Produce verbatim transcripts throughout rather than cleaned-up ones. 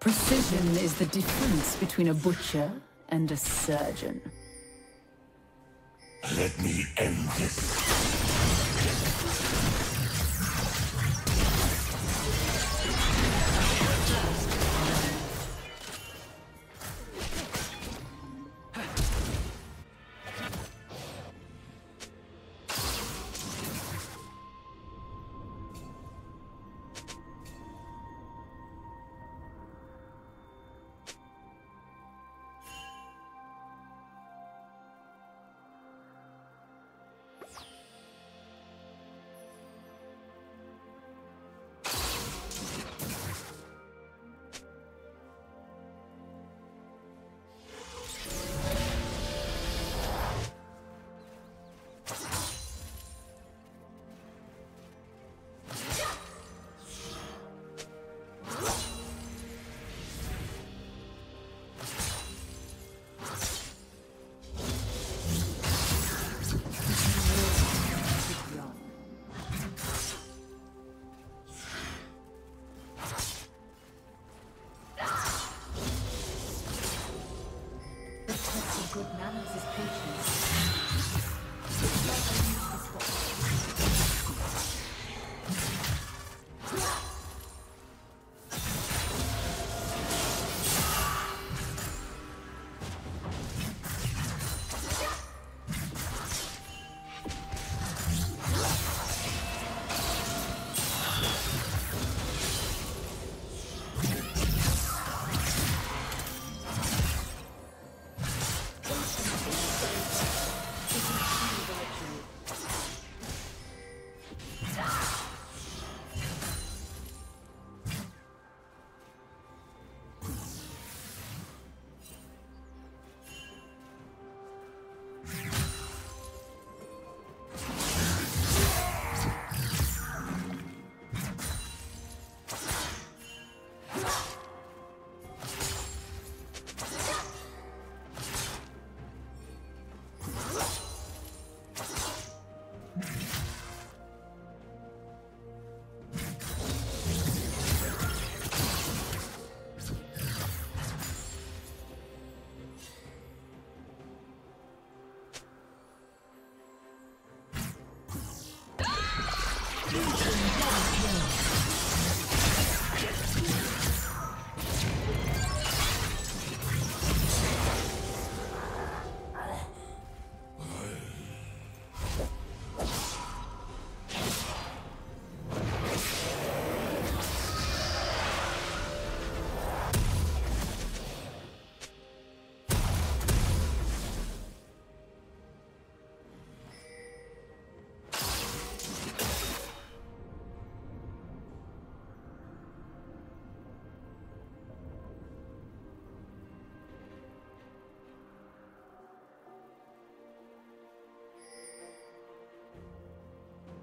Precision is the difference between a butcher and a surgeon. Let me end this.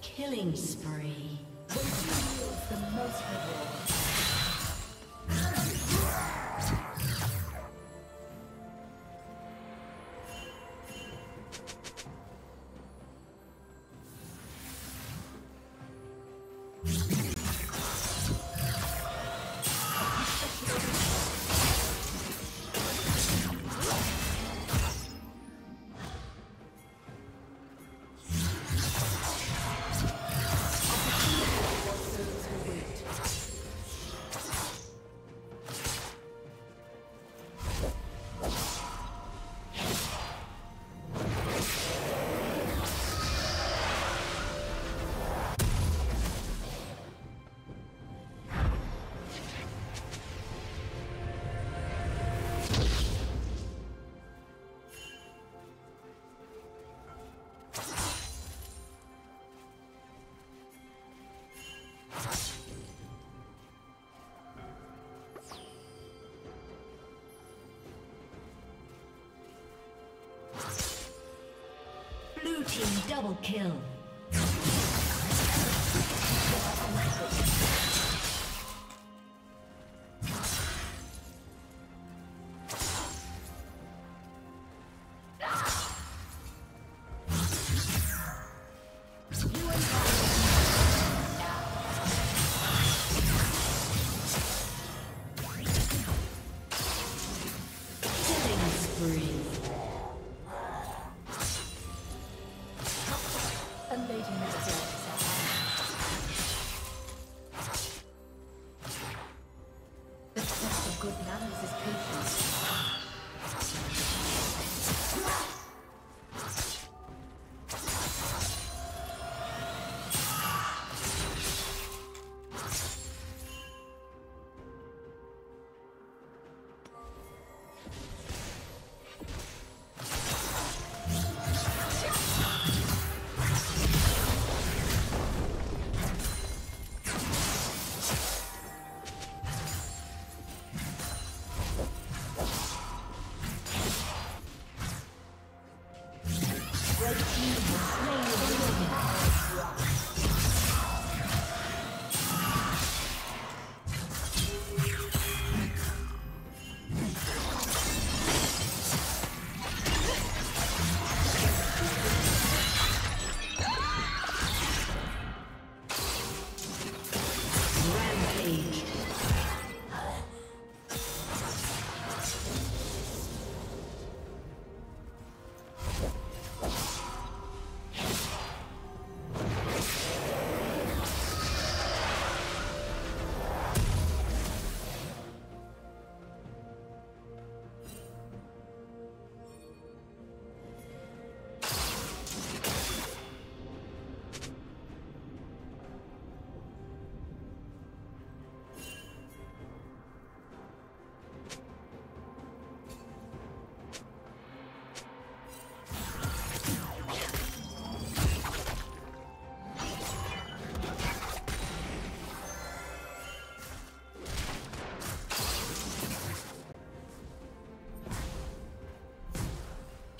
Killing spree. The most rewarding. Blue team double kill.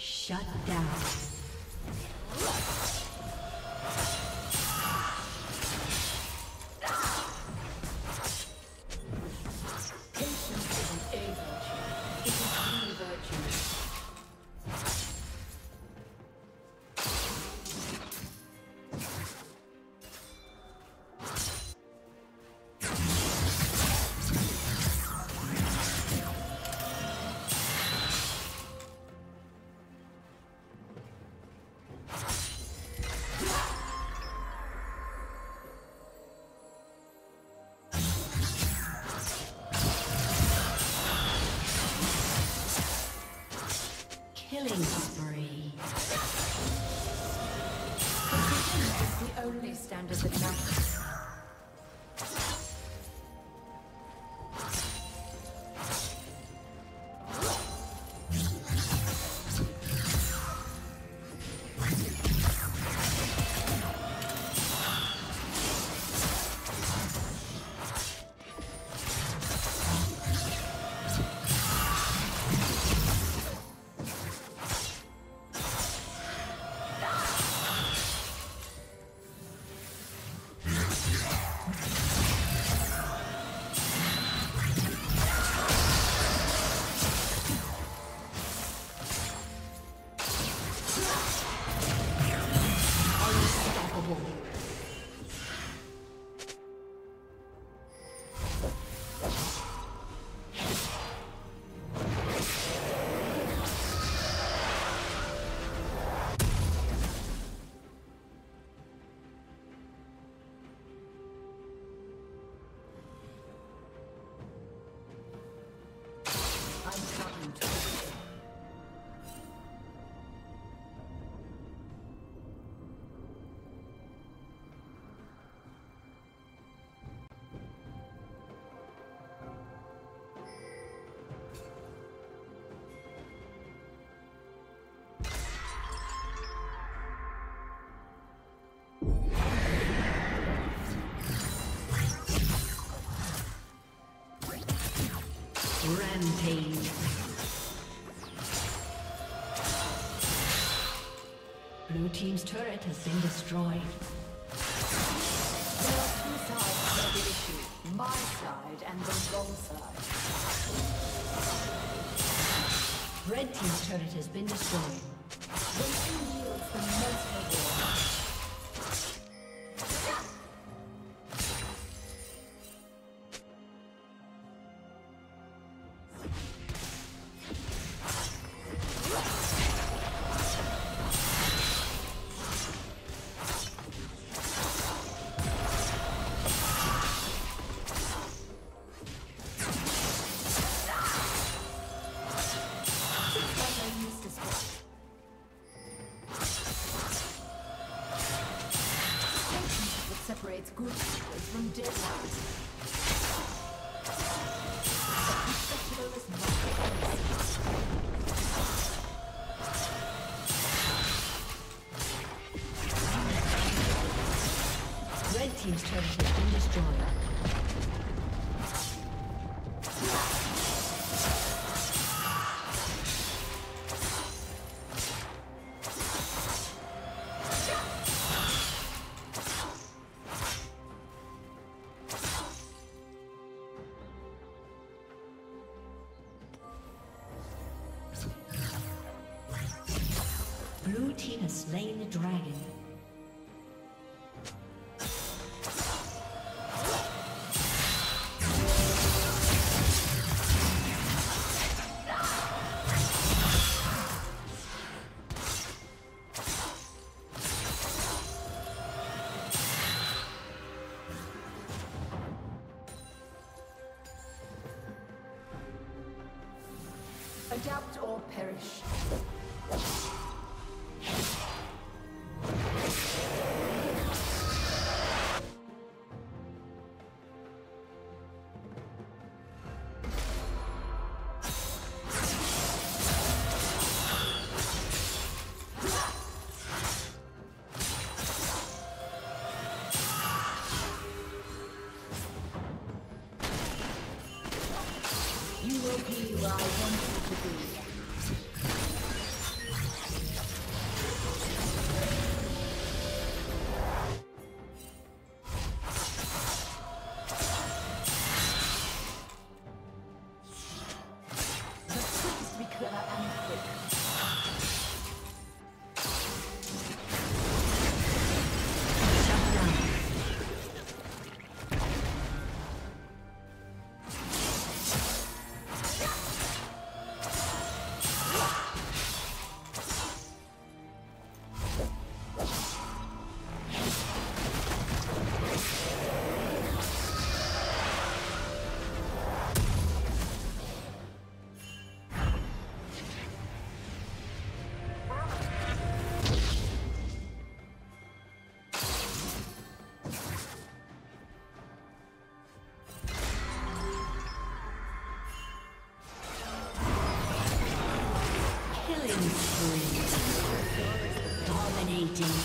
Shut down. Killing spree. Precision is the only standard that matters. Rampage. Blue team's turret has been destroyed. There are two sides to the issue, my side and the wrong side. Red team's turret has been destroyed. Red team yields the most reward. Team's turret has been destroyed. Adapt or perish. Dominating.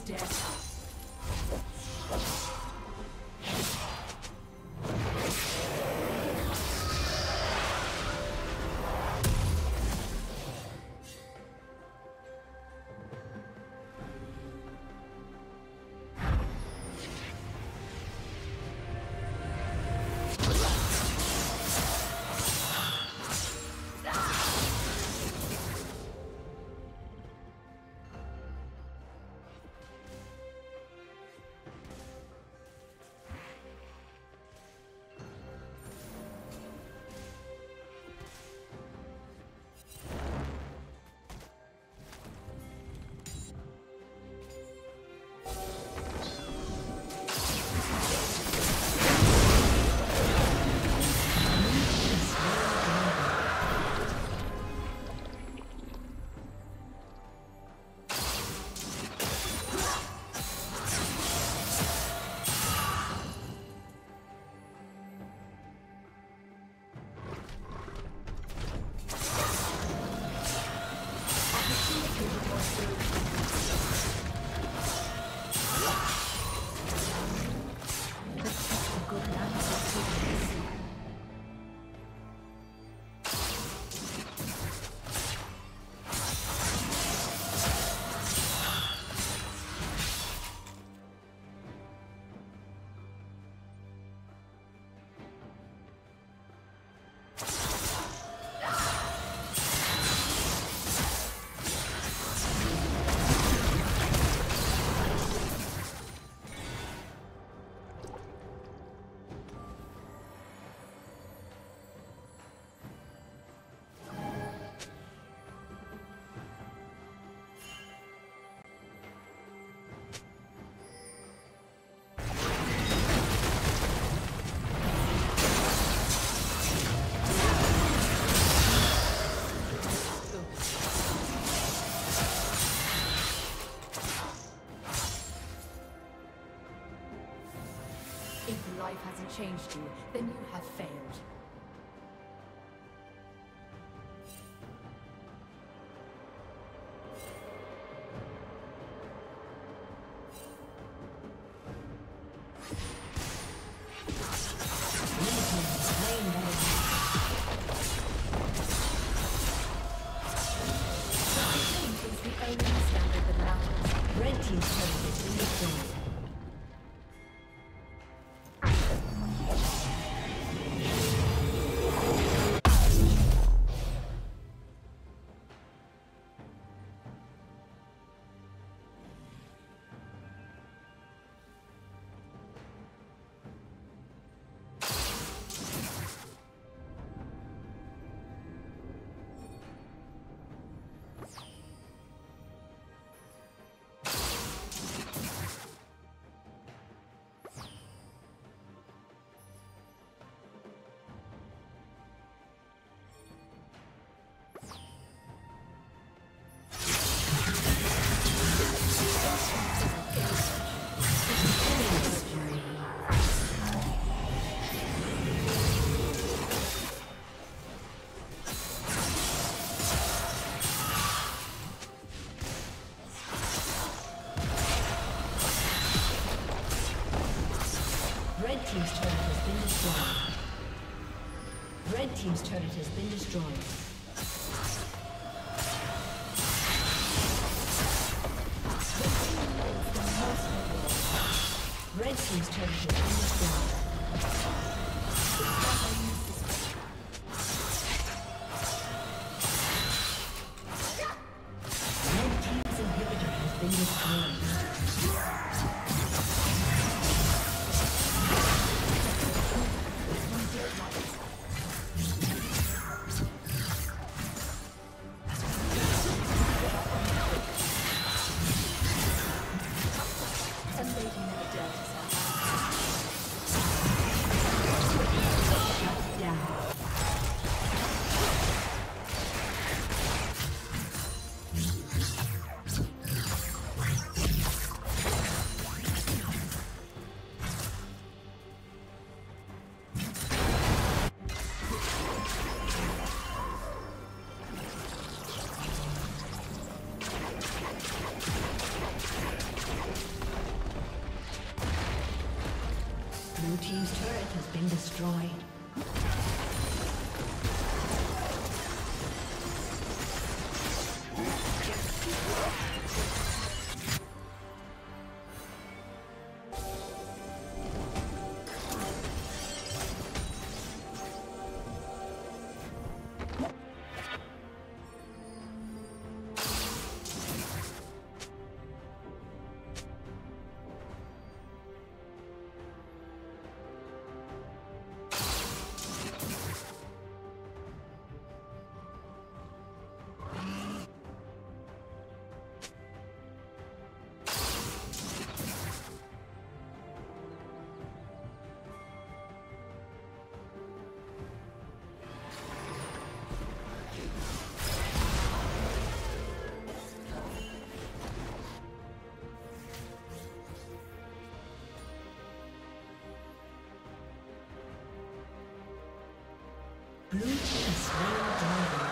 Team's death. Changed you, then you have failed. Red team's turret has been destroyed. Red team's turret has been destroyed. Red team's turret has been destroyed. been destroyed. Blue team is very down.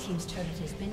Team's turret has been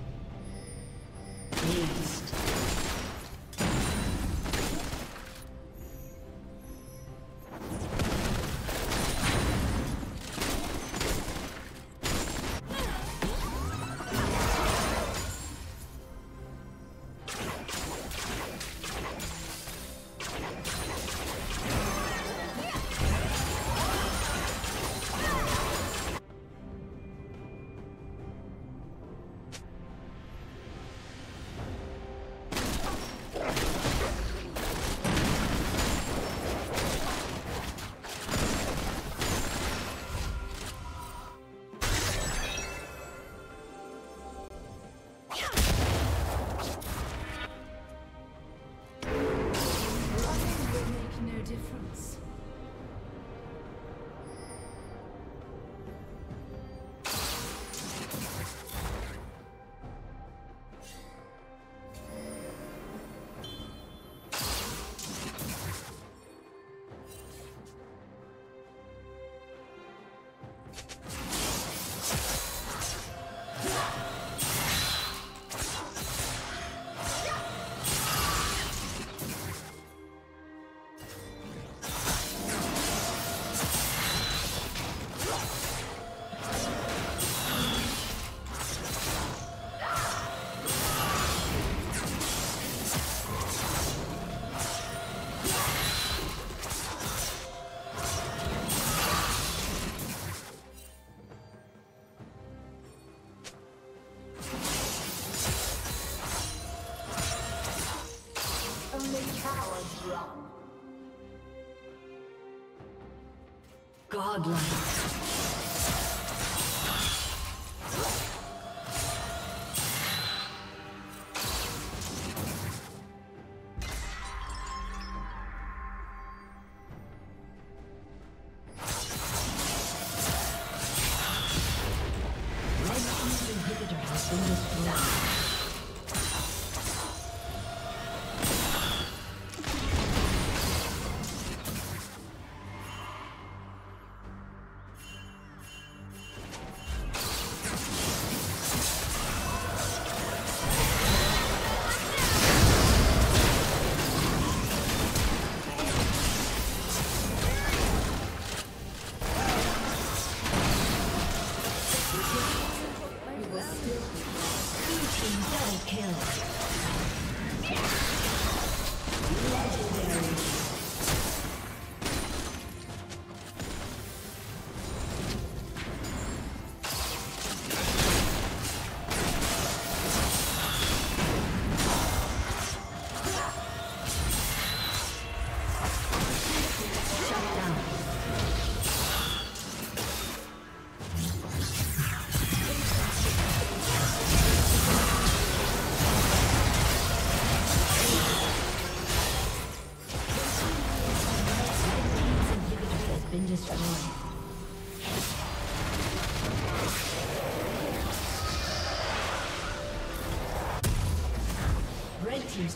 Beast. Godlike. Red team's